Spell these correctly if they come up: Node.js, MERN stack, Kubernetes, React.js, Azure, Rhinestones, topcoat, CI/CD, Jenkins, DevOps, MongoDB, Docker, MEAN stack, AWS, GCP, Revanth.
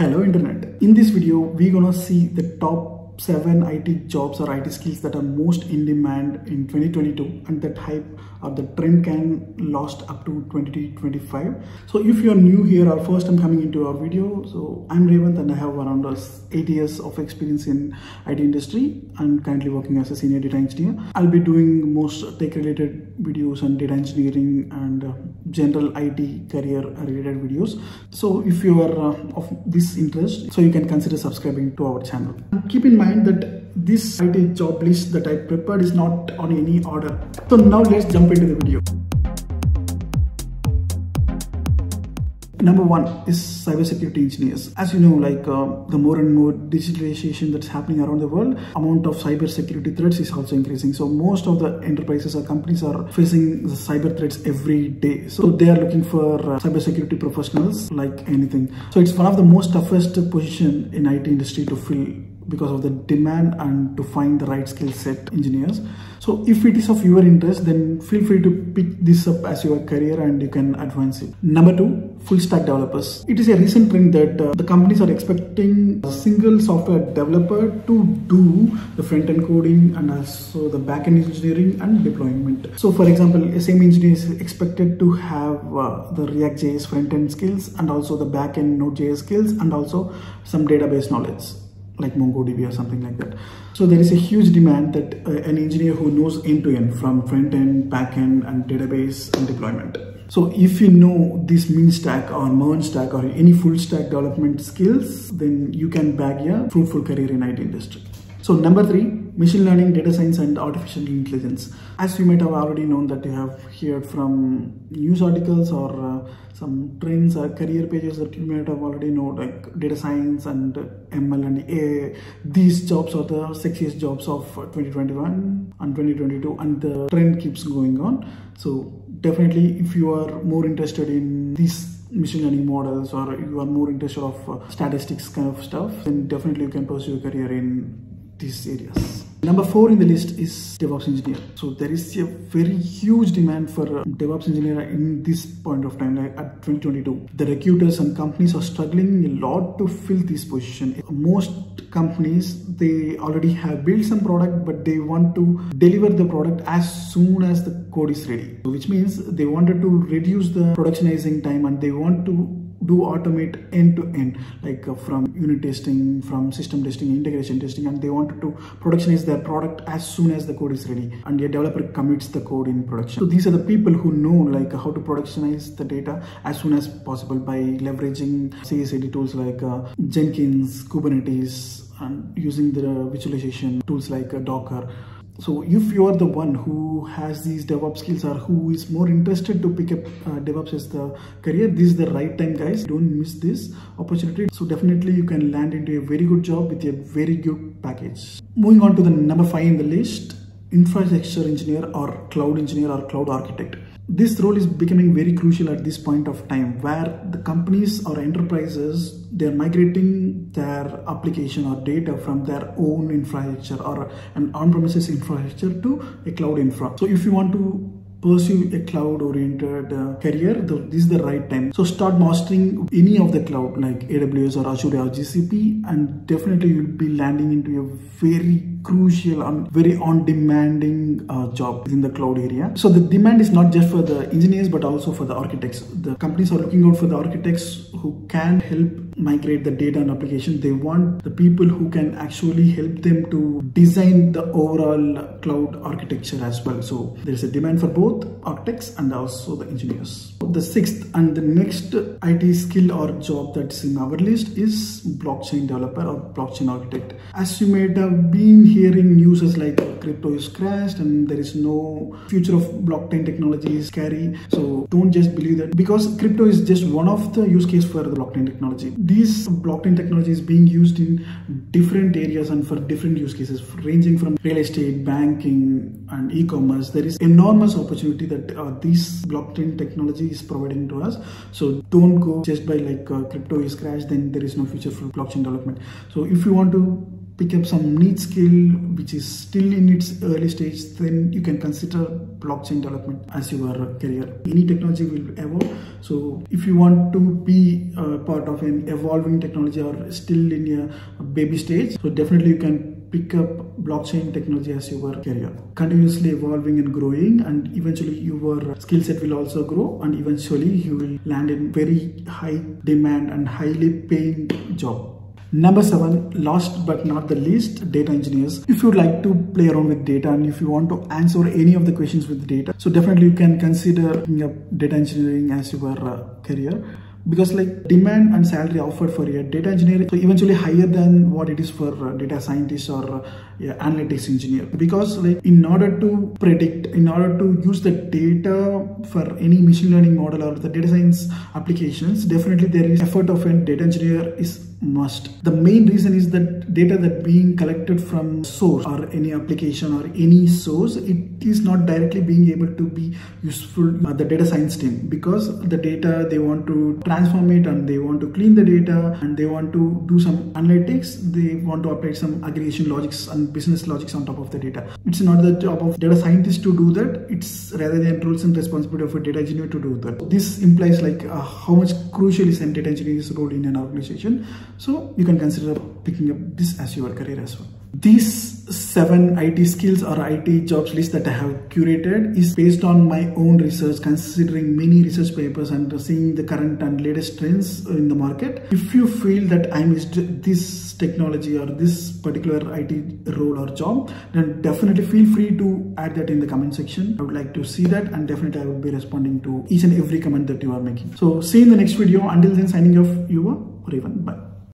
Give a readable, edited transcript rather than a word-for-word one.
Hello Internet. In this video, we're gonna see the top 7 IT jobs or IT skills that are most in demand in 2022 and that hype or the trend can last up to 2025. So if you're new here or first time coming into our video, so I'm Revanth and I have around 8 years of experience in IT industry and currently working as a senior data engineer. I'll be doing most tech related videos and data engineering and general IT career related videos. So if you are of this interest, so you can consider subscribing to our channel. Keep in mind that this IT job list that I prepared is not on any order. So now let's jump into the video. Number one is cybersecurity engineers. As you know, the more and more digitalization that's happening around the world, amount of cybersecurity threats is also increasing. So most of the enterprises or companies are facing the cyber threats every day. So they are looking for cybersecurity professionals like anything. So it's one of the most toughest position in IT industry to fill because of the demand and to find the right skill set engineers. So if it is of your interest, then feel free to pick this up as your career and you can advance it. Number two, full stack developers. It is a recent trend that the companies are expecting a single software developer to do the front end coding and also the back end engineering and deployment. So for example, a same engineer is expected to have the React.js front end skills and also the back end Node.js skills and also some database knowledge, like MongoDB or something like that. So there is a huge demand that an engineer who knows end to end from front end, back end and database and deployment. So if you know this MEAN stack or MERN stack or any full stack development skills, then you can bag a fruitful career in IT industry. So number three, machine learning, data science and artificial intelligence. As you might have already known that you have heard from news articles or some trends or career pages that you might have already known, like data science and ML and AI. These jobs are the sexiest jobs of 2021 and 2022 and the trend keeps going on. So definitely if you are more interested in these machine learning models or you are more interested of statistics kind of stuff, then definitely you can pursue a career in these areas. Number four in the list is DevOps engineer. So there is a very huge demand for DevOps engineer in this point of time, like at 2022. The recruiters and companies are struggling a lot to fill this position. Most companies, they already have built some product, but they want to deliver the product as soon as the code is ready, which means they wanted to reduce the productionizing time and they want to do automate end to end, like from unit testing, from system testing, integration testing, and they wanted to productionize their product as soon as the code is ready and a developer commits the code in production. So these are the people who know how to productionize the data as soon as possible by leveraging CI/CD tools like Jenkins, Kubernetes, and using the visualization tools like Docker. So if you are the one who has these DevOps skills or who is more interested to pick up DevOps as the career, this is the right time, guys. Don't miss this opportunity. So definitely you can land into a very good job with a very good package. Moving on to the number 5 in the list, infrastructure engineer or cloud architect. This role is becoming very crucial at this point of time where the companies or enterprises, they're migrating their application or data from their own infrastructure or an on-premises infrastructure to a cloud infra. So if you want to pursue a cloud-oriented career, this is the right time. So start mastering any of the cloud like AWS or Azure or GCP, and definitely you'll be landing into a very crucial and very on-demanding job in the cloud area. So the demand is not just for the engineers but also for the architects. The companies are looking out for the architects who can help migrate the data and application. They want the people who can actually help them to design the overall cloud architecture as well. So there's a demand for both architects and also the engineers. The sixth and the next IT skill or job that's in our list is blockchain developer or blockchain architect. As you might have been hearing news is like crypto is crashed and there is no future of blockchain technology is scary. So don't just believe that because crypto is just one of the use case for the blockchain technology. These blockchain technology is being used in different areas and for different use cases ranging from real estate, banking and e-commerce. There is enormous opportunity that this blockchain technology is providing to us. So don't go just by crypto is crashed then there is no future for blockchain development. So if you want to pick up some neat skill which is still in its early stage, then you can consider blockchain development as your career. Any technology will evolve. So if you want to be part of an evolving technology or still in a baby stage, so definitely you can pick up blockchain technology as your career. Continuously evolving and growing, and eventually your skill set will also grow, and eventually you will land in very high demand and highly paying job. Number 7, last but not the least, data engineers. If you'd like to play around with data and if you want to answer any of the questions with data, so definitely you can consider picking up data engineering as your career, because like demand and salary offered for your data engineering so eventually higher than what it is for data scientist or analytics engineer, because like in order to predict, in order to use the data for any machine learning model or the data science applications, definitely there is effort of a data engineer is must. The main reason is that data that being collected from source or any application or any source, it is not directly being able to be useful by the data science team, because the data they want to transform it and they want to clean the data and they want to do some analytics, they want to apply some aggregation logics and business logics on top of the data. It's not the job of data scientist to do that, it's rather than roles and responsibility of a data engineer to do that. This implies like how much crucial is a data engineer's role in an organization. So you can consider picking up this as your career as well. These 7 IT skills or IT jobs list that I have curated is based on my own research, considering many research papers and seeing the current and latest trends in the market. If you feel that I missed this technology or this particular IT role or job, then definitely feel free to add that in the comment section. I would like to see that, and definitely I will be responding to each and every comment that you are making. So see you in the next video. Until then, signing off, you are Revanth. Bye.